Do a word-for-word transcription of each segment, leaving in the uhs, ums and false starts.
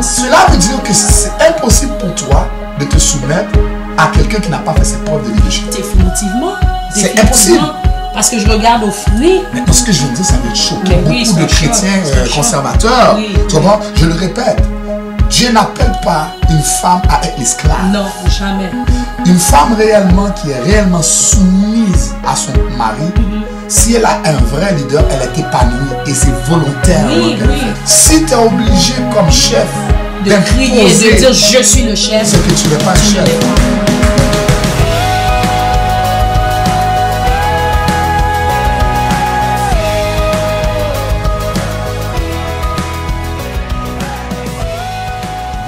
Donc cela veut dire que c'est impossible pour toi de te soumettre à quelqu'un qui n'a pas fait ses preuves de leadership. Définitivement. C'est impossible. Parce que je regarde au fruit. Mais tout ce que je veux dire, ça veut choquer beaucoup oui, de chrétiens choc, conservateurs. Oui, oui. Comment? Je le répète, Dieu n'appelle pas une femme à être esclave. Non, jamais. Une femme réellement qui est réellement soumise à son mari, mm-hmm. si elle a un vrai leader, elle est épanouie et c'est volontaire. Oui, oui. Si tu es obligé comme chef de crier, de dire je suis le chef, c'est que tu n'es pas le chef.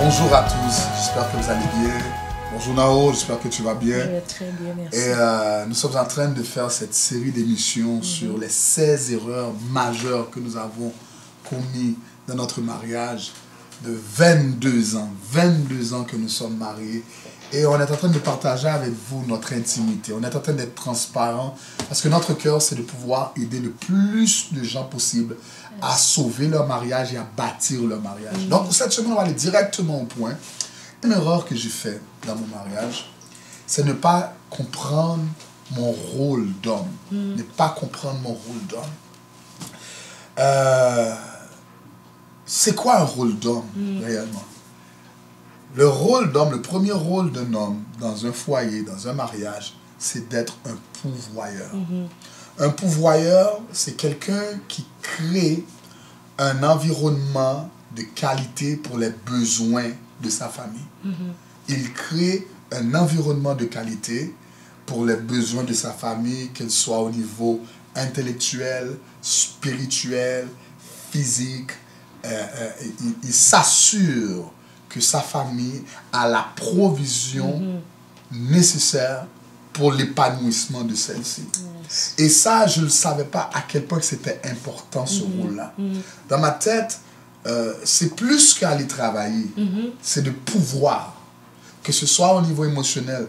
Bonjour à tous, j'espère que vous allez bien. Bonjour Nao, j'espère que tu vas bien. Je vais très bien, merci. Et euh, nous sommes en train de faire cette série d'émissions mm-hmm. sur les seize erreurs majeures que nous avons commises dans notre mariage de vingt-deux ans. vingt-deux ans que nous sommes mariés. Et on est en train de partager avec vous notre intimité. On est en train d'être transparent. Parce que notre cœur, c'est de pouvoir aider le plus de gens possible à sauver leur mariage et à bâtir leur mariage. Mmh. Donc, cette semaine, on va aller directement au point. Une erreur que j'ai faite dans mon mariage, c'est ne pas comprendre mon rôle d'homme. Mmh. Ne pas comprendre mon rôle d'homme. Euh, c'est quoi un rôle d'homme, mmh. réellement? Le rôle d'homme, le premier rôle d'un homme dans un foyer, dans un mariage, c'est d'être un pourvoyeur. Mmh. Un pourvoyeur, c'est quelqu'un qui crée un environnement de qualité pour les besoins de sa famille. Mm-hmm. Il crée un environnement de qualité pour les besoins de sa famille, qu'elle soit au niveau intellectuel, spirituel, physique. Euh, euh, il il s'assure que sa famille a la provision mm-hmm. nécessaire pour l'épanouissement de celle-ci. Yes. Et ça, je ne savais pas à quel point c'était important ce mm-hmm. rôle-là. Mm-hmm. Dans ma tête, euh, c'est plus qu'aller travailler, mm-hmm. c'est de pouvoir, que ce soit au niveau émotionnel.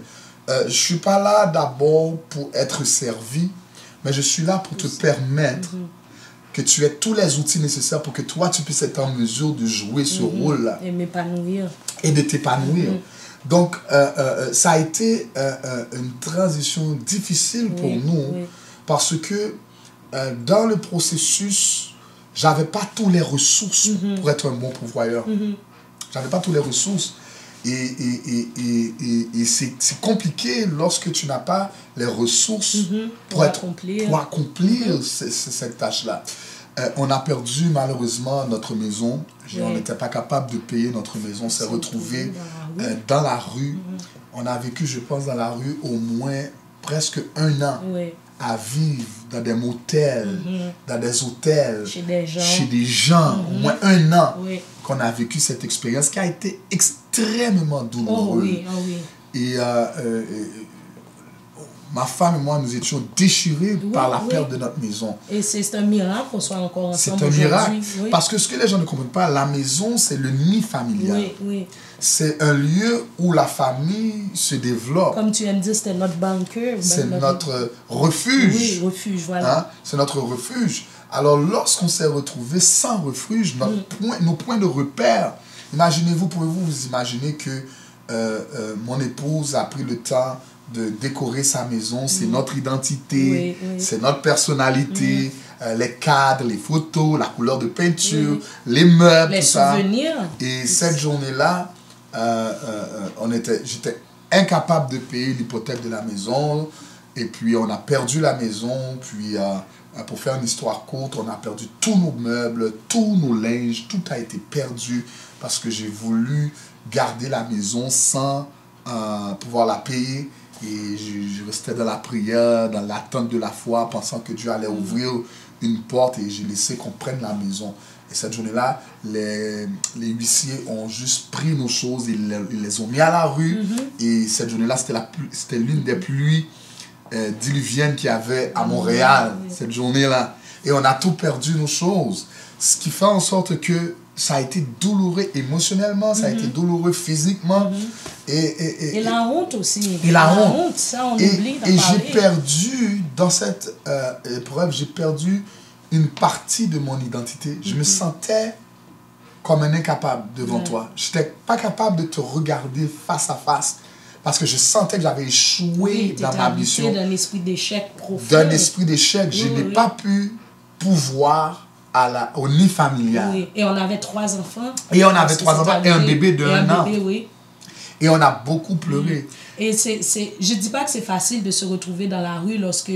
Euh, je ne suis pas là d'abord pour être servi, mais je suis là pour te permettre mm-hmm. que tu aies tous les outils nécessaires pour que toi, tu puisses être en mesure de jouer ce mm-hmm. rôle-là. Et m'épanouir. Et de t'épanouir. Mm-hmm. Donc, euh, euh, ça a été euh, euh, une transition difficile pour oui, nous oui. parce que euh, dans le processus, je n'avais pas toutes les ressources mm-hmm. pour être un bon pourvoyeur. Mm-hmm. Je n'avais pas toutes les ressources. Et, et, et, et, et, et c'est compliqué lorsque tu n'as pas les ressources mm-hmm. pour, pour être, accomplir, pour accomplir mm-hmm. ces, ces, cette tâche-là. Euh, on a perdu malheureusement notre maison. Oui. On n'était pas capable de payer notre maison. On s'est retrouvés dans la rue. Euh, dans la rue. Mm-hmm. On a vécu, je pense, dans la rue au moins presque un an oui. à vivre dans des motels, mm-hmm. dans des hôtels, chez des gens. Chez des gens. Mm-hmm. Au moins un an oui. qu'on a vécu cette expérience qui a été extrêmement douloureuse. Oh oui, oh oui. Et, euh, euh, et ma femme et moi, nous étions déchirés oui, par la oui. perte de notre maison. Et c'est un miracle qu'on soit encore ensemble. C'est un miracle. Oui. Parce que ce que les gens ne comprennent pas, la maison, c'est le nid familial. Oui, oui. C'est un lieu où la famille se développe. Comme tu aimes dire, c'était notre bunker. C'est notre refuge. Oui, refuge, voilà. Hein? C'est notre refuge. Alors, lorsqu'on s'est retrouvés sans refuge, notre oui. point, nos points de repère, imaginez-vous, pouvez-vous vous imaginer que euh, euh, mon épouse a pris le temps de décorer sa maison, c'est mmh. notre identité, oui, oui. c'est notre personnalité, mmh. euh, les cadres, les photos, la couleur de peinture, mmh. les meubles, les tout souvenirs. Ça. Et cette journée-là, euh, euh, on était, j'étais incapable de payer l'hypothèque de la maison, et puis on a perdu la maison, puis euh, pour faire une histoire courte, on a perdu tous nos meubles, tous nos linges, tout a été perdu, parce que j'ai voulu garder la maison sans euh, pouvoir la payer. Et je, je restais dans la prière, dans l'attente de la foi, pensant que Dieu allait ouvrir une porte et j'ai laissé qu'on prenne la maison. Et cette journée-là, les, les huissiers ont juste pris nos choses, ils les, ils les ont mis à la rue. Mm-hmm. Et cette journée-là, c'était l'une des pluies euh, diluviennes qu'il y avait à Montréal, mm-hmm. cette journée-là. Et on a tout perdu nos choses. Ce qui fait en sorte que ça a été douloureux émotionnellement, ça a mm-hmm. été douloureux physiquement. Mm-hmm. et, et, et, et la honte aussi. Et la, la honte. honte. Ça, on et, oublie d'en parler. Et j'ai perdu, dans cette euh, épreuve, j'ai perdu une partie de mon identité. Mm-hmm. Je me sentais comme un incapable devant mmh. toi. Je n'étais pas capable de te regarder face à face parce que je sentais que j'avais échoué oui, dans ma mission. D'un esprit d'échec profond. D'un esprit d'échec. Oui, je oui. n'ai pas pu pouvoir à la, au nid familial. Oui. Et on avait trois enfants. Et on avait trois enfants et un bébé de un an. Oui. Et on a beaucoup pleuré. Mmh. Et c'est, c'est, je ne dis pas que c'est facile de se retrouver dans la rue lorsque...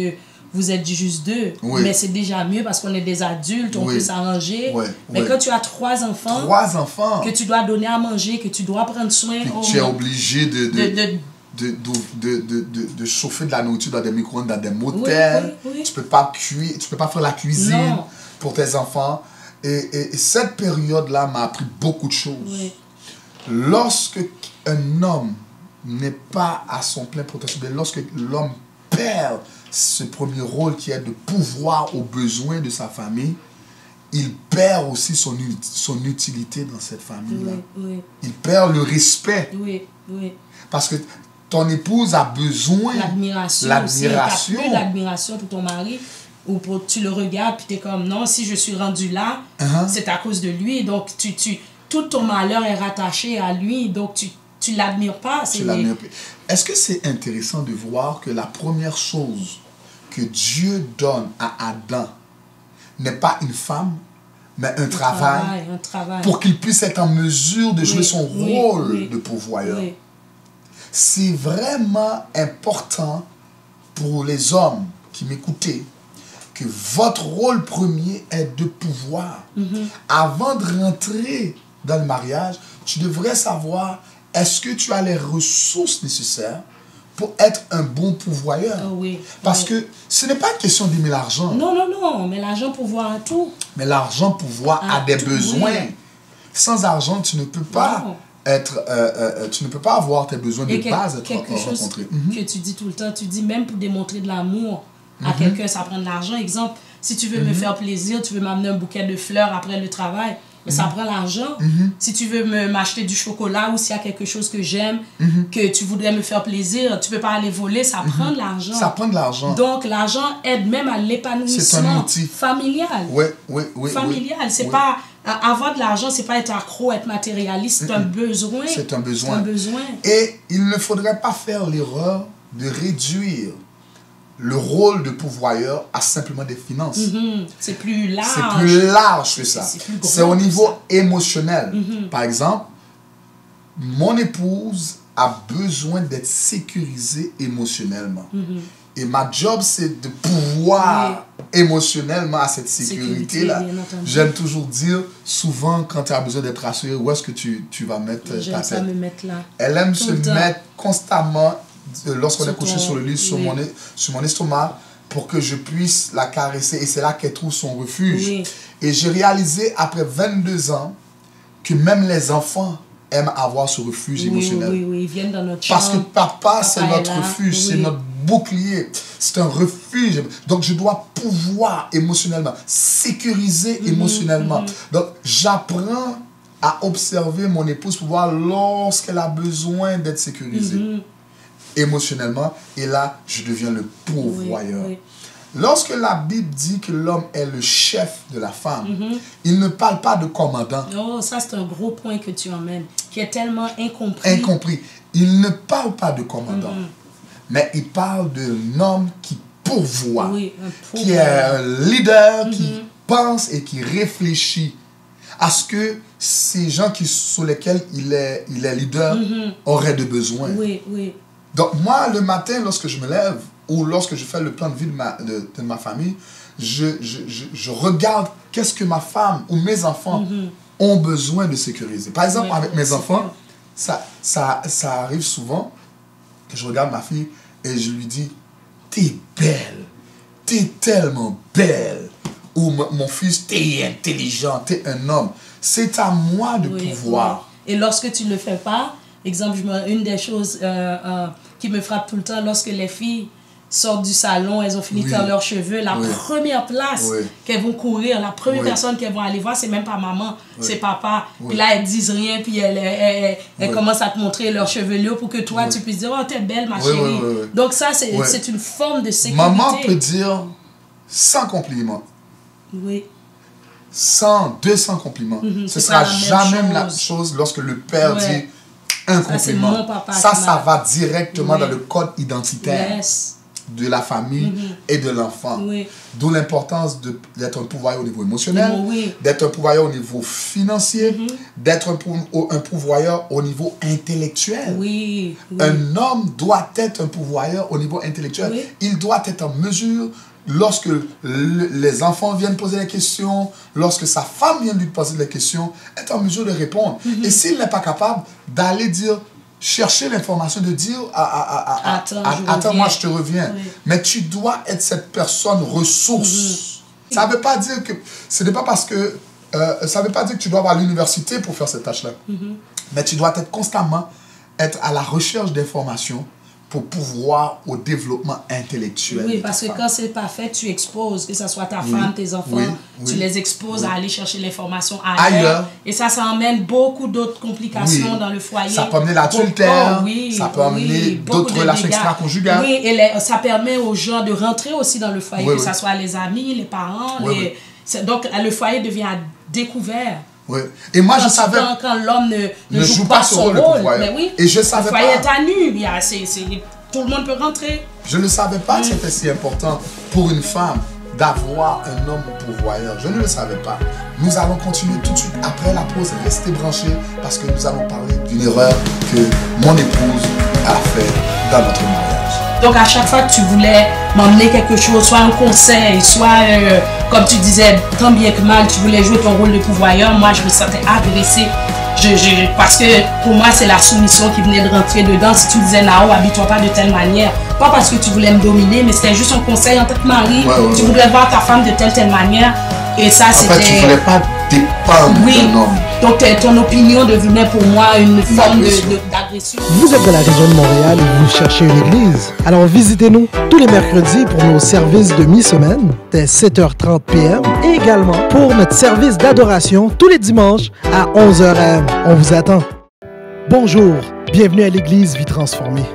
vous êtes juste deux, oui. mais c'est déjà mieux parce qu'on est des adultes, on oui. peut s'arranger. Oui. Mais oui. quand tu as trois enfants, trois enfants, que tu dois donner à manger, que tu dois prendre soin... Puis tu es obligé de, de, de, de, de, de, de, de, de chauffer de la nourriture dans des micro-ondes, dans des motels. Oui, oui, oui. Tu ne peux pas cuire, tu peux pas faire la cuisine non. pour tes enfants. Et, et, et cette période-là m'a appris beaucoup de choses. Oui. Lorsque un homme n'est pas à son plein potentiel, lorsque l'homme perd ce premier rôle qui est de pouvoir aux besoins de sa famille, il perd aussi son, son utilité dans cette famille-là. Oui, oui. Il perd le respect. Oui, oui. Parce que ton épouse a besoin... L'admiration. L'admiration. Tu n'as plus d'admiration pour ton mari, ou pour, tu le regardes, puis tu es comme, non, si je suis rendu là, uh-huh. c'est à cause de lui. Donc, tu, tu, tout ton malheur est rattaché à lui, donc tu... Tu ne l'admires pas. Est-ce que c'est intéressant de voir que la première chose que Dieu donne à Adam n'est pas une femme, mais un, un, travail, travail, un travail pour qu'il puisse être en mesure de jouer oui, son oui, rôle oui, de pourvoyeur. Oui. C'est vraiment important pour les hommes qui m'écoutaient que votre rôle premier est de pouvoir. Mm-hmm. Avant de rentrer dans le mariage, tu devrais savoir... Est-ce que tu as les ressources nécessaires pour être un bon pourvoyeur? Oh oui. Parce oui. que ce n'est pas une question d'aimer l'argent. Non, non, non. Mais l'argent pourvoit à tout. Mais l'argent pourvoit à, à des tout, besoins. Oui. Sans argent, tu ne peux pas non. être, euh, euh, tu ne peux pas avoir tes besoins Et de quel, base. Quelque être, chose rencontré. que mm-hmm. tu dis tout le temps. Tu dis même pour démontrer de l'amour à mm-hmm. quelqu'un, ça prend de l'argent. Exemple, si tu veux mm-hmm. me faire plaisir, tu veux m'amener un bouquet de fleurs après le travail. Mais ça mmh. prend l'argent. Mmh. Si tu veux m'acheter du chocolat ou s'il y a quelque chose que j'aime, mmh. que tu voudrais me faire plaisir, tu ne peux pas aller voler, ça mmh. prend de l'argent. Ça prend de l'argent. Donc, l'argent aide même à l'épanouissement familial. Oui, oui, oui. Familial. Oui, c'est oui. pas... Avoir de l'argent, ce n'est pas être accro, être matérialiste. C'est mmh. un besoin. C'est un besoin. un besoin. Et il ne faudrait pas faire l'erreur de réduire le rôle de pourvoyeur a simplement des finances. Mm-hmm. C'est plus large. C'est plus large que ça. C'est au niveau émotionnel. Mm-hmm. Par exemple, mon épouse a besoin d'être sécurisée émotionnellement. Mm-hmm. Et ma job, c'est de pouvoir oui. émotionnellement à cette sécurité-là. Sécurité, j'aime toujours dire, souvent, quand tu as besoin d'être rassuré, où est-ce que tu, tu vas mettre ta tête? Ça me mettre là. Elle aime Tout se mettre constamment lorsqu'on est couché sur le lit, oui. sur, mon, sur mon estomac, pour que je puisse la caresser. Et c'est là qu'elle trouve son refuge. Oui. Et j'ai réalisé, après vingt-deux ans, que même les enfants aiment avoir ce refuge oui, émotionnel. Oui, oui, ils viennent dans notre chambre. Parce que papa, c'est notre refuge, oui. c'est notre bouclier. C'est un refuge. Donc, je dois pouvoir émotionnellement, sécuriser mmh, émotionnellement. Mmh. Donc, j'apprends à observer mon épouse pour voir lorsqu'elle a besoin d'être sécurisée. Mmh. émotionnellement, et là, je deviens le pourvoyeur. Oui, oui. Lorsque la Bible dit que l'homme est le chef de la femme, mm-hmm. il ne parle pas de commandant. Oh, ça, c'est un gros point que tu emmènes, qui est tellement incompris. Incompris. Il ne parle pas de commandant, mm-hmm. mais il parle d'un homme qui pourvoit, oui, qui est un leader, mm-hmm. qui pense et qui réfléchit à ce que ces gens qui, sur lesquels il est, il est leader mm-hmm. auraient de besoin. Oui, oui. Donc, moi, le matin, lorsque je me lève ou lorsque je fais le plan de vie de ma, de, de ma famille, je, je, je, je regarde qu'est-ce que ma femme ou mes enfants mm-hmm. ont besoin de sécuriser. Par exemple, oui, avec oui, mes enfants, ça, ça, ça arrive souvent que je regarde ma fille et je lui dis « T'es belle, t'es tellement belle » ou « Mon fils, t'es intelligent, t'es un homme. » C'est à moi de oui, pouvoir. Oui. Et lorsque tu ne le fais pas, exemple, une des choses euh, euh, qui me frappe tout le temps, lorsque les filles sortent du salon, elles ont fini de oui. faire leurs cheveux, la oui. première place oui. qu'elles vont courir, la première oui. personne qu'elles vont aller voir, c'est même pas maman, oui. c'est papa. Oui. Puis là, elles disent rien, puis elles, elles, elles, elles oui. commencent à te montrer leur chevelure pour que toi, oui. tu puisses dire « Oh, t'es belle, ma oui, chérie. Oui, oui, oui. Donc ça, c'est oui. une forme de sécurité. Maman peut dire sans compliment. Oui. cent, deux cents compliments. Mm-hmm, ce ne sera jamais la même chose lorsque le père ouais. dit un compliment. Ça, ça, ça va directement oui. dans le code identitaire yes. de la famille mm-hmm. et de l'enfant. Oui. D'où l'importance d'être un pourvoyeur au niveau émotionnel, oui. d'être un pourvoyeur au niveau financier, mm-hmm. d'être un, pour, un pourvoyeur au niveau intellectuel. Oui. Oui. Un homme doit être un pourvoyeur au niveau intellectuel. Oui. Il doit être en mesure... Lorsque le, les enfants viennent poser des questions, lorsque sa femme vient lui poser des questions, est en mesure de répondre. Mm-hmm. Et s'il n'est pas capable d'aller dire, chercher l'information, de dire ah, ah, ah, attends, ah, je attends moi je te reviens. Oui. Mais tu dois être cette personne ressource. Mm-hmm. Ça ne veut pas dire que ce n'est pas parce que euh, ça veut pas dire que tu dois avoir l'université pour faire cette tâche-là. Mm-hmm. Mais tu dois être constamment être à la recherche d'informations. Pour pouvoir au développement intellectuel. Oui, parce que femme. Quand c'est pas fait, tu exposes, que ce soit ta oui, femme, tes enfants, oui, oui, tu les exposes oui. à aller chercher l'information ailleurs. ailleurs. Et ça, ça emmène beaucoup d'autres complications oui. dans le foyer. Ça peut amener l'adultère, oui, ça peut amener oui, d'autres relations extra-conjugales. Oui, et les, ça permet aux gens de rentrer aussi dans le foyer, oui, que ce oui. soit les amis, les parents. Oui, les, oui. Donc, le foyer devient découvert. Oui. Et moi, quand je savais... Quand, quand l'homme ne, ne joue, joue pas, pas son rôle, rôle mais oui, et je savais pas... Le foyer est à nu, yeah, c'est, c'est, tout le monde peut rentrer. Je ne savais pas mm. que c'était si important pour une femme d'avoir un homme pourvoyeur. Je ne le savais pas. Nous allons continuer tout de suite après la pause. Restez branchés parce que nous allons parler d'une erreur que mon épouse a faite dans notre mariage. Donc, à chaque fois que tu voulais m'emmener quelque chose, soit un conseil, soit... Euh, comme tu disais, tant bien que mal, tu voulais jouer ton rôle de pourvoyeur. Moi, je me sentais agressée. Je, je, parce que pour moi, c'est la soumission qui venait de rentrer dedans. Si tu disais, Nao, habille-toi pas de telle manière. Pas parce que tu voulais me dominer, mais c'était juste un conseil en tant que mari. Ouais, ouais, tu ouais. voulais voir ta femme de telle, telle manière. Et ça, c'était... En fait, tu ne voulais pas dépendre oui. d'un homme. Donc, ton opinion devenait pour moi une, une forme d'agression. Vous êtes de la région de Montréal et vous cherchez une église? Alors, visitez-nous tous les mercredis pour nos services de mi-semaine, dès sept heures trente p m et également pour notre service d'adoration tous les dimanches à onze heures a m On vous attend. Bonjour, bienvenue à l'église Vie Transformée.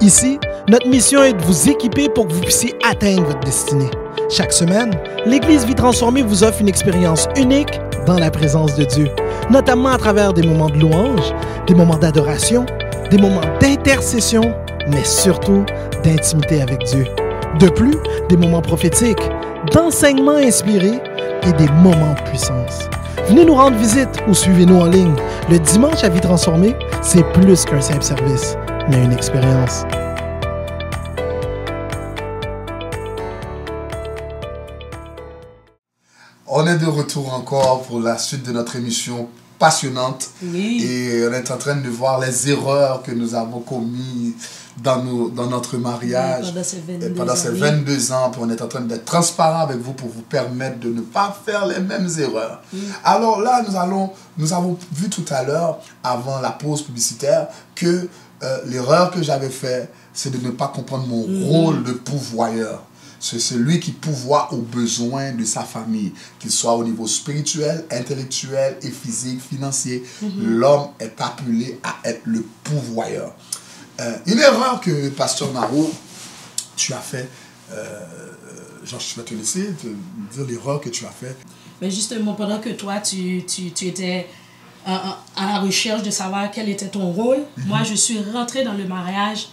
Ici, notre mission est de vous équiper pour que vous puissiez atteindre votre destinée. Chaque semaine, l'église Vie Transformée vous offre une expérience unique dans la présence de Dieu, notamment à travers des moments de louange, des moments d'adoration, des moments d'intercession, mais surtout d'intimité avec Dieu. De plus, des moments prophétiques, d'enseignements inspirés et des moments de puissance. Venez nous rendre visite ou suivez-nous en ligne. Le dimanche à Vie Transformée, c'est plus qu'un simple service, mais une expérience. On est de retour encore pour la suite de notre émission passionnante oui. et on est en train de voir les erreurs que nous avons commises dans, nos, dans notre mariage oui, pendant ces vingt-deux, pendant ces vingt-deux ans. Puis on est en train d'être transparent avec vous pour vous permettre de ne pas faire les mêmes erreurs. Oui. Alors là, nous, allons, nous avons vu tout à l'heure, avant la pause publicitaire, que euh, l'erreur que j'avais faite, c'est de ne pas comprendre mon oui. rôle de pourvoyeur. C'est celui qui pourvoit aux besoins de sa famille, qu'il soit au niveau spirituel, intellectuel et physique, financier. Mm-hmm. L'homme est appelé à être le pourvoyeur. Euh, une erreur que, Pasteur Nao, tu as fait, euh, genre, je vais te laisser te dire l'erreur que tu as faite. Mais justement, pendant que toi, tu, tu, tu étais à, à la recherche de savoir quel était ton rôle, mm-hmm. moi, je suis rentrée dans le mariage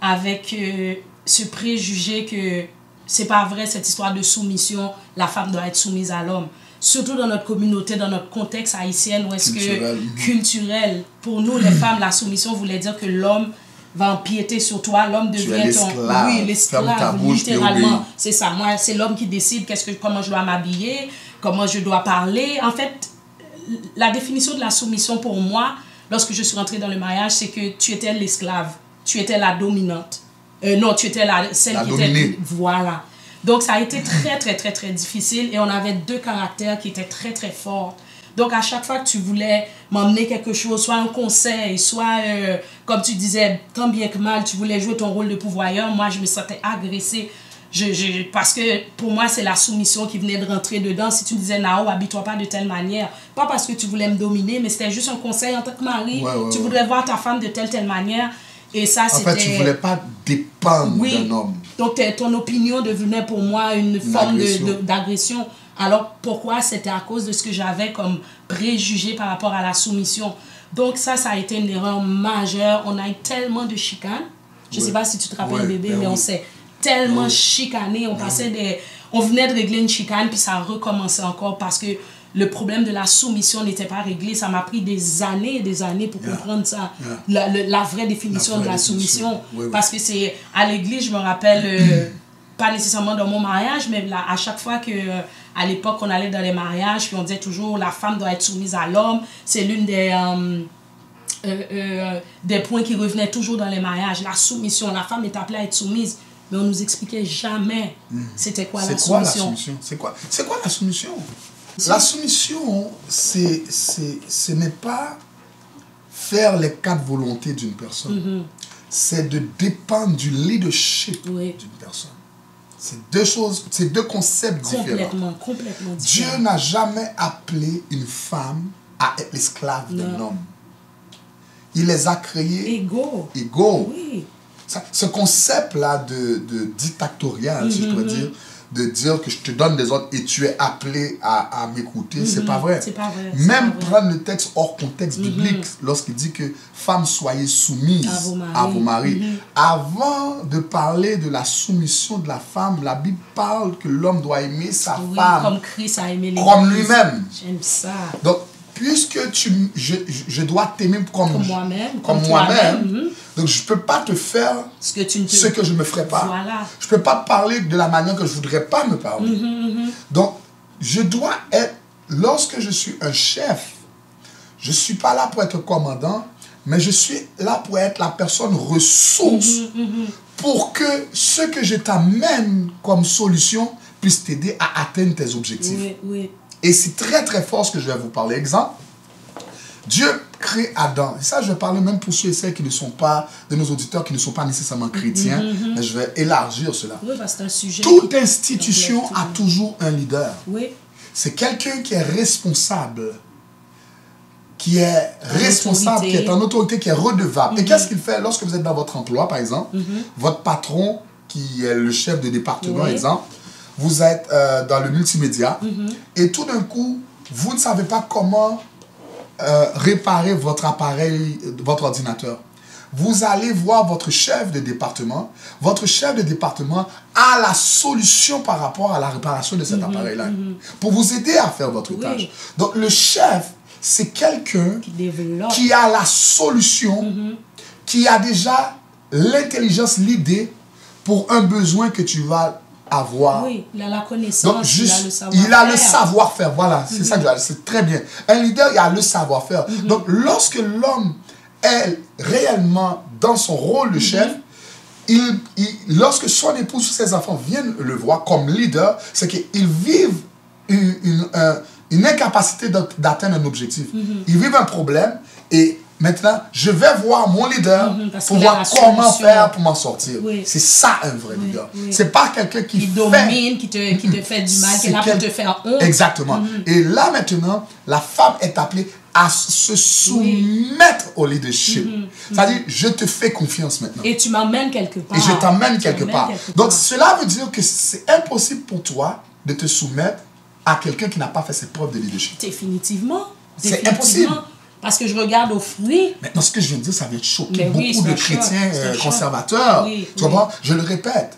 avec euh, ce préjugé que... C'est pas vrai cette histoire de soumission, la femme doit être soumise à l'homme. Surtout dans notre communauté, dans notre contexte haïtien, où est-ce que culturel, pour nous les femmes, la soumission voulait dire que l'homme va empiéter sur toi, l'homme devient ton... Oui, l'esclave, littéralement. C'est ça, moi, c'est l'homme qui décide qu'est-ce que, comment je dois m'habiller, comment je dois parler. En fait, la définition de la soumission pour moi, lorsque je suis rentrée dans le mariage, c'est que tu étais l'esclave, tu étais la dominante. Euh, non, tu étais la, celle la qui dominée. Était... Voilà. Donc, ça a été très, très, très, très difficile. Et on avait deux caractères qui étaient très, très forts. Donc, à chaque fois que tu voulais m'emmener quelque chose, soit un conseil, soit, euh, comme tu disais, tant bien que mal, tu voulais jouer ton rôle de pourvoyeur. Moi, je me sentais agressée. Je, je, parce que, pour moi, c'est la soumission qui venait de rentrer dedans. Si tu me disais, Nao, habille-toi pas de telle manière. Pas parce que tu voulais me dominer, mais c'était juste un conseil en tant que mari. Ouais, ouais, tu ouais. voudrais voir ta femme de telle, telle manière. Et ça, en fait, tu ne voulais pas dépendre oui. d'un homme. Donc, ton opinion devenait pour moi une, une forme d'agression. Alors pourquoi? C'était à cause de ce que j'avais comme préjugé par rapport à la soumission. Donc ça, ça a été une erreur majeure. On a eu tellement de chicanes. Je ne sais pas si tu te rappelles, bébé, mais on s'est tellement chicané. On passait des... On venait de régler une chicane, puis ça recommençait encore parce que le problème de la soumission n'était pas réglé. Ça m'a pris des années et des années pour yeah. comprendre ça. Yeah. La, la, la vraie définition la vraie de la soumission. soumission. Oui, oui. Parce que c'est à l'église, je me rappelle, euh, pas nécessairement dans mon mariage, mais là, à chaque fois que, euh, à l'époque, on allait dans les mariages, puis on disait toujours la femme doit être soumise à l'homme. C'est l'une des, euh, euh, euh, des points qui revenaient toujours dans les mariages. La soumission, la femme est appelée à être soumise. Mais on ne nous expliquait jamais mmh. c'était quoi, quoi la soumission. C'est quoi, quoi la soumission? La soumission, c'est, c'est, ce n'est pas faire les quatre volontés d'une personne. Mmh. C'est de dépendre du leadership oui. d'une personne. C'est deux choses, c'est deux concepts complètement, différents. Complètement différents. Dieu n'a jamais appelé une femme à être l'esclave d'un homme. Il les a créés égaux. Égaux. Oui. Ça, ce concept-là de, de dictatorial, mm-hmm. si je dois dire, de dire que je te donne des ordres et tu es appelé à, à m'écouter, mm-hmm. c'est pas vrai. C'est pas vrai. Même pas prendre vrai. le texte hors contexte mm-hmm. biblique, lorsqu'il dit que « Femmes, soyez soumises à vos maris. À vos maris. Mm-hmm. » Avant de parler de la soumission de la femme, la Bible parle que l'homme doit aimer sa oui, femme. Comme Christ a aimé l'Église. Comme lui-même. J'aime ça. Donc, puisque tu, je, je dois t'aimer comme, comme moi-même, comme comme moi mm-hmm. donc je ne peux pas te faire ce que, tu ne te... ce que je ne me ferais pas. Voilà. Je ne peux pas parler de la manière que je ne voudrais pas me parler. Mm-hmm. Donc, je dois être, lorsque je suis un chef, je ne suis pas là pour être commandant, mais je suis là pour être la personne ressource mm-hmm. pour que ce que je t'amène comme solution puisse t'aider à atteindre tes objectifs. Oui, oui. Et c'est très, très fort ce que je vais vous parler. Exemple, Dieu crée Adam. Et ça, je vais parler même pour ceux et celles qui ne sont pas, de nos auditeurs qui ne sont pas nécessairement chrétiens, mm-hmm. mais je vais élargir cela. Oui, parce que c'est un sujet. Toute institution a toujours un leader. Oui. C'est quelqu'un qui est responsable, qui est responsable, qui est en autorité, qui est redevable. Mm-hmm. Et qu'est-ce qu'il fait lorsque vous êtes dans votre emploi, par exemple, mm-hmm. votre patron, qui est le chef de département, oui. exemple, vous êtes euh, dans le multimédia mm-hmm. et tout d'un coup, vous ne savez pas comment euh, réparer votre appareil, votre ordinateur. Vous allez voir votre chef de département. Votre chef de département a la solution par rapport à la réparation de cet mm-hmm. appareil-là mm-hmm. pour vous aider à faire votre oui. tâche. Donc, le chef, c'est quelqu'un qui développe, qui a la solution, mm-hmm. qui a déjà l'intelligence, l'idée pour un besoin que tu vas avoir. Oui, il a la connaissance. Donc, juste, il a le savoir-faire. Savoir voilà, c'est mm-hmm. ça que c'est très bien. Un leader, il a le savoir-faire. Mm-hmm. Donc, lorsque l'homme est réellement dans son rôle de chef, mm-hmm. il, il, lorsque son épouse ou ses enfants viennent le voir comme leader, c'est qu'ils vivent une, une, une, une incapacité d'atteindre un objectif. Mm-hmm. Ils vivent un problème et maintenant, je vais voir mon leader mm-hmm, pour voir comment solution. faire pour m'en sortir. Oui. C'est ça un vrai oui, leader. Oui. C'est pas quelqu'un qui, qui fait... domine, qui te, qui te fait du mal, qui est là quel... pour te faire honte. Exactement. Mm-hmm. Et là maintenant, la femme est appelée à se soumettre oui. au leadership. Mm-hmm, c'est-à-dire, mm-hmm. je te fais confiance maintenant. Et tu m'emmènes quelque part. Et je t'emmène quelque, quelque part. Donc cela veut dire que c'est impossible pour toi de te soumettre à quelqu'un qui n'a pas fait ses preuves de leadership. Définitivement. C'est impossible. Parce que je regarde aux fruits. Maintenant, ce que je viens de dire, ça vient choquer beaucoup oui, de chrétiens euh, conservateurs. Oui, tu oui. vois, je le répète,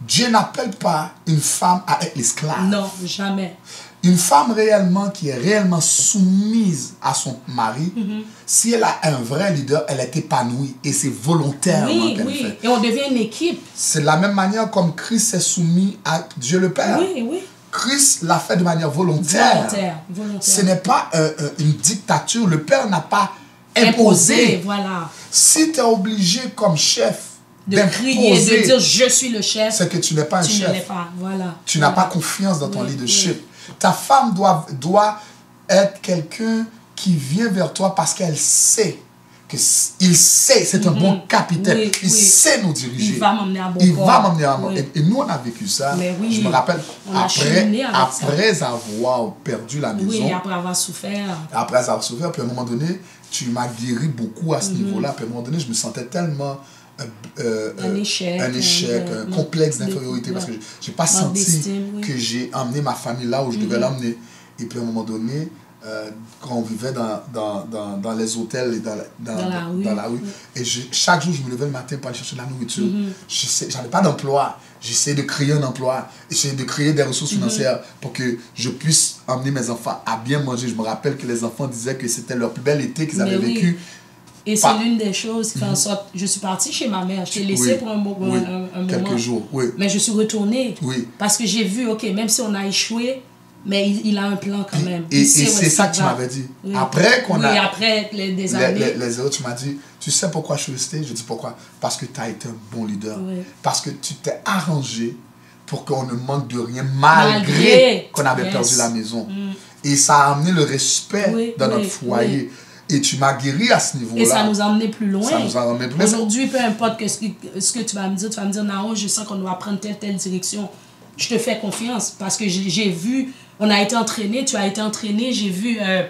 Dieu n'appelle pas une femme à être esclave. Non, jamais. Une femme réellement qui est réellement soumise à son mari, mm-hmm. si elle a un vrai leader, elle est épanouie et c'est volontairement oui, qu'elle oui. fait. Et on devient une équipe. C'est de la même manière comme Christ s'est soumis à Dieu le Père. Oui, oui. Christ l'a fait de manière volontaire. Volontaire, volontaire. Ce n'est pas euh, une dictature. Le Père n'a pas imposé. imposé. Voilà. Si tu es obligé comme chef de crier, de dire je suis le chef, c'est que tu n'es pas un chef. Tu ne l'es pas. Voilà. Tu n'as voilà. pas confiance dans ton oui, leadership. Oui. Ta femme doit, doit être quelqu'un qui vient vers toi parce qu'elle sait. Que il sait, c'est un mm-hmm. bon capitaine. Oui, il oui. sait nous diriger. Il va m'emmener à bon Il port. va m'emmener à bon oui. et, et nous, on a vécu ça. Oui, je me rappelle, après, après ça. avoir perdu la maison. Oui, après avoir souffert. Après avoir souffert, puis à un moment donné, tu m'as guéri beaucoup à ce mm-hmm. niveau-là. Puis à un moment donné, je me sentais tellement un, euh, un échec, un, échec, un, un complexe d'infériorité, parce que je n'ai pas senti oui. que j'ai emmené ma famille là où je mm-hmm. devais l'emmener. Et puis à un moment donné, euh, quand on vivait dans, dans, dans, dans les hôtels et dans, dans, dans la rue, dans la rue oui. et je, chaque jour je me levais le matin pour aller chercher de la nourriture, mm-hmm. je n'avais pas d'emploi, j'essayais de créer un emploi, j'essayais de créer des ressources financières mm-hmm. pour que je puisse emmener mes enfants à bien manger. Je me rappelle que les enfants disaient que c'était leur plus bel été qu'ils avaient oui. vécu. Et c'est l'une des choses qui fait en sorte... Je suis partie chez ma mère. Je t'ai laissée oui, pour un, oui, un, un quelques moment. Quelques jours, oui. Mais je suis retournée. Oui. Parce que j'ai vu, OK, même si on a échoué, mais il, il a un plan quand même. Et, et, et c'est ça que tu m'avais dit. Oui. Après qu'on oui, a... Oui, après les, des années. Les, les, les autres, tu m'as dit, tu sais pourquoi je suis restée? Je dis pourquoi? Parce que tu as été un bon leader. Oui. Parce que tu t'es arrangé pour qu'on ne manque de rien malgré, malgré qu'on avait yes. perdu la maison. Mm. Et ça a amené le respect oui, dans oui, notre foyer. Oui. Et tu m'as guéri à ce niveau-là. Et ça nous a emmené plus loin. Ça nous a emmené plus loin. Aujourd'hui, peu importe que ce, que ce que tu vas me dire, tu vas me dire, Nao, je sens qu'on doit prendre telle, telle direction. Je te fais confiance parce que j'ai vu, on a été entraînés, tu as été entraîné, j'ai vu euh,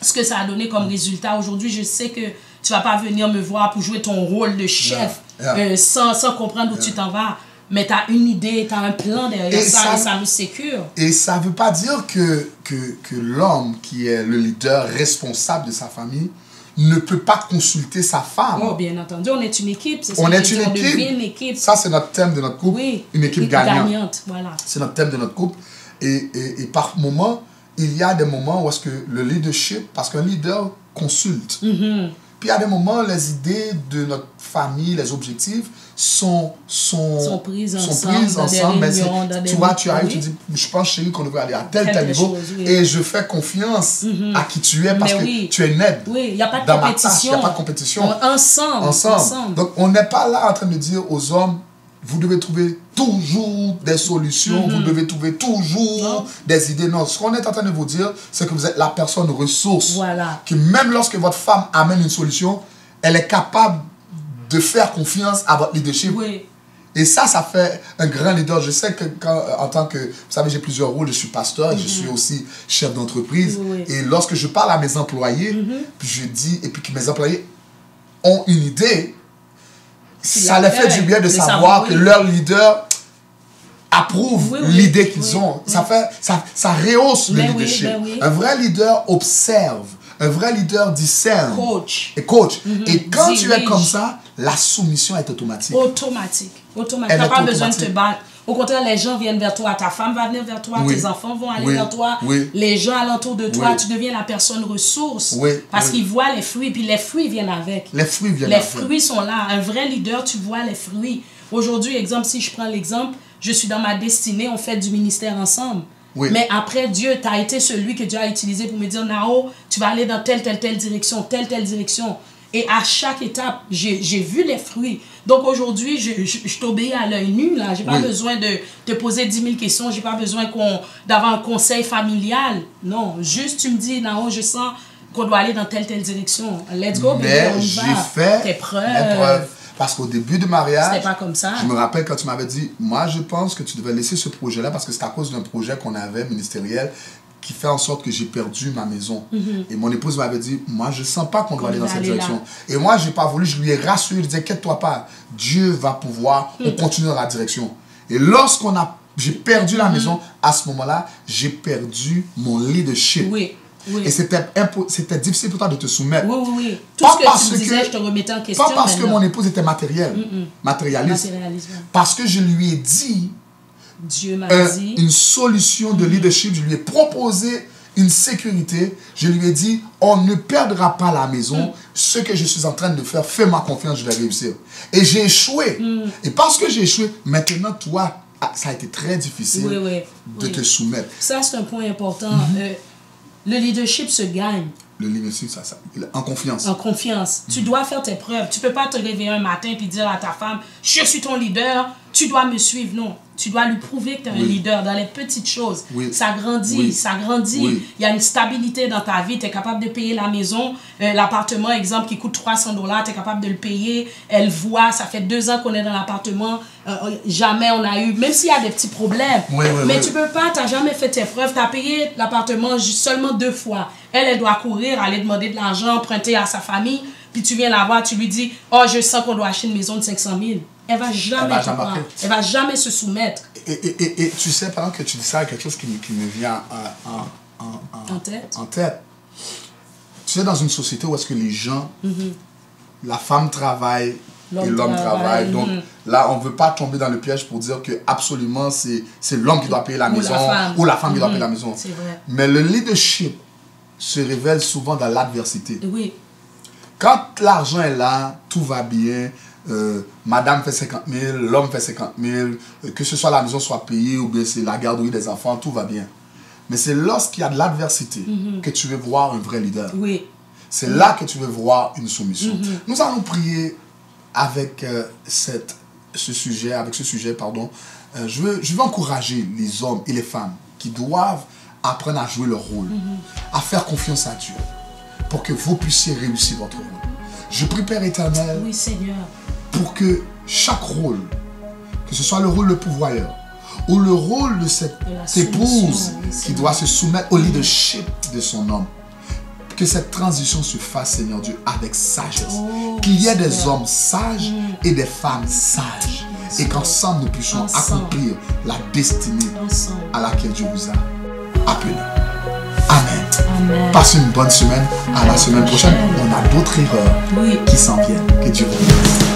ce que ça a donné comme résultat. Aujourd'hui, je sais que tu ne vas pas venir me voir pour jouer ton rôle de chef yeah, yeah. Euh, sans, sans comprendre où yeah. tu t'en vas. Mais tu as une idée, tu as un plan derrière et ça, ça et ça nous sécure. Et ça ne veut pas dire que, que, que l'homme qui est le leader responsable de sa famille ne peut pas consulter sa femme. Oh, bien entendu, on est une équipe. Est on est une équipe. une équipe. Ça, c'est notre thème de notre couple. Oui, une équipe, équipe gagnante. gagnante voilà. C'est notre thème de notre couple. Et, et, et par moment, il y a des moments où est-ce que le leadership, parce qu'un leader consulte. Mm-hmm. Puis à des moments, les idées de notre famille, les objectifs sont, sont, sont prises sont ensemble. Prises ensemble mais réunions, tu vois, tu arrives, tu dis, je pense chérie qu'on devrait aller à tel, tel niveau. Chose, oui. Et je fais confiance mm -hmm. à qui tu es parce mais que oui. tu es net. Oui, il n'y a pas de dans compétition. Il n'y a pas de compétition. Ensemble. Ensemble. ensemble. Donc, on n'est pas là en train de dire aux hommes, vous devez trouver toujours des solutions, mm-hmm. vous devez trouver toujours oh. des idées. Non, ce qu'on est en train de vous dire, c'est que vous êtes la personne ressource. Voilà. Que même lorsque votre femme amène une solution, elle est capable de faire confiance à votre leadership. Oui. Et ça, ça fait un grand leader. Je sais que quand, en tant que... Vous savez, j'ai plusieurs rôles. Je suis pasteur, mm-hmm. je suis aussi chef d'entreprise. Oui. Et lorsque je parle à mes employés, mm-hmm. puis je dis, et puis que mes employés ont une idée... Ça leur fait du bien de savoir, savoir oui. que leur leader approuve oui, oui, l'idée qu'ils oui, ont. Oui. Ça, fait, ça, ça rehausse mais le leadership. Oui, oui. Un vrai leader observe. Un vrai leader discerne. Coach. Et coach. Mm -hmm. Et quand Dirige. tu es comme ça, la soumission est automatique. Automatique. automatique. Tu n'as pas besoin de te battre. Au contraire, les gens viennent vers toi. Ta femme va venir vers toi. Oui. Tes enfants vont aller oui. vers toi. Oui. Les gens alentour de toi, oui. tu deviens la personne ressource. Oui. Parce oui. qu'ils voient les fruits. Puis les fruits viennent avec. Les fruits viennent les avec. Les fruits sont là. Un vrai leader, tu vois les fruits. Aujourd'hui, exemple, si je prends l'exemple, je suis dans ma destinée, on fait du ministère ensemble. Oui. Mais après, Dieu, tu as été celui que Dieu a utilisé pour me dire, Nao, tu vas aller dans telle, telle, telle direction, telle, telle direction. Et à chaque étape, j'ai vu les fruits. Donc aujourd'hui, je, je, je t'obéis à l'œil nu. Je n'ai pas oui. besoin de te poser dix mille questions. Je n'ai pas besoin d'avoir un conseil familial. Non, juste tu me dis, Nao, je sens qu'on doit aller dans telle, telle direction. Let's go, mais j'ai fait tes preuves. Parce qu'au début du mariage, c'était pas comme ça. Je me rappelle quand tu m'avais dit, moi je pense que tu devais laisser ce projet-là parce que c'est à cause d'un projet qu'on avait ministériel qui fait en sorte que j'ai perdu ma maison. Mm-hmm. Et mon épouse m'avait dit, moi je sens pas qu'on doit aller dans cette direction. Là. Et moi j'ai pas voulu, je lui ai rassuré, je lui ai dit, inquiète-toi pas, Dieu va pouvoir, on continue dans la direction. Et lorsqu'on a, j'ai perdu la mm-hmm. maison, à ce moment-là, j'ai perdu mon leadership. Oui. Oui. Et c'était difficile pour toi de te soumettre. Oui, oui, oui. Tout pas ce que parce tu me disais, que, je te remettais en question. Pas parce maintenant. que mon épouse était matérielle, mm-mm. matérialiste. matérialiste oui. Parce que je lui ai dit, Dieu m'a euh, dit une solution de leadership, je lui ai proposé une sécurité. Je lui ai dit, on ne perdra pas la maison. Mm. Ce que je suis en train de faire, fais-moi confiance, je vais réussir. Et j'ai échoué. Mm. Et parce que j'ai échoué, maintenant toi, ça a été très difficile oui, oui, de oui. te soumettre. Ça, c'est un point important. Mm-hmm. euh, Le leadership se gagne. Le leadership, ça, ça, en confiance. En confiance. Mmh. Tu dois faire tes preuves. Tu ne peux pas te réveiller un matin et dire à ta femme, je suis ton leader, tu dois me suivre. Non, tu dois lui prouver que tu es oui. un leader dans les petites choses. Oui. Ça grandit, oui. ça grandit. Oui. Il y a une stabilité dans ta vie. Tu es capable de payer la maison. Euh, l'appartement, exemple, qui coûte trois cents dollars, tu es capable de le payer. Elle voit, ça fait deux ans qu'on est dans l'appartement. Euh, jamais on a eu, même s'il y a des petits problèmes. Oui, oui, mais oui. tu peux pas, tu n'as jamais fait tes preuves. Tu as payé l'appartement seulement deux fois. Elle, elle doit courir, aller demander de l'argent, emprunter à sa famille. puis tu viens la voir, tu lui dis « Oh, je sens qu'on doit acheter une maison de cinq cent mille. » Elle va jamais elle va, elle va jamais se soumettre. Et, et, et, et tu sais, pendant que tu dis ça, quelque chose qui, qui me vient en, en, en, en, tête. en tête. Tu sais, dans une société où est-ce que les gens, mm-hmm. la femme travaille et l'homme travaille. travaille. Donc mm-hmm. là, on ne veut pas tomber dans le piège pour dire que absolument c'est l'homme qui doit payer la ou maison la ou la femme qui mm-hmm. doit payer la maison. C'est vrai. Mais le leadership se révèle souvent dans l'adversité. Oui. Quand l'argent est là, tout va bien. Euh, madame fait cinquante mille, l'homme fait cinquante mille, euh, que ce soit la maison soit payée ou bien c'est la garderie des enfants, tout va bien. Mais c'est lorsqu'il y a de l'adversité mm-hmm. que tu veux voir un vrai leader. Oui. C'est mm-hmm. là que tu veux voir une soumission. Mm-hmm. Nous allons prier avec euh, cette, ce sujet, avec ce sujet, pardon. Euh, je, veux, je veux encourager les hommes et les femmes qui doivent apprendre à jouer leur rôle, mm-hmm. à faire confiance à Dieu pour que vous puissiez réussir votre rôle. Je prie, Père éternel. Oui, Seigneur. Pour que chaque rôle, que ce soit le rôle de pourvoyeur ou le rôle de cette épouse qui doit se soumettre au leadership de son homme, que cette transition se fasse, Seigneur Dieu, avec sagesse. Oh, qu'il y ait des bien. hommes sages mmh. et des femmes sages. Yes, et qu'ensemble nous puissions ensemble. accomplir la destinée ensemble. à laquelle Dieu vous a appelé. Amen. Amen. Passez une bonne semaine. À la semaine prochaine. On a d'autres erreurs oui. qui s'en viennent. Que Dieu vous bénisse.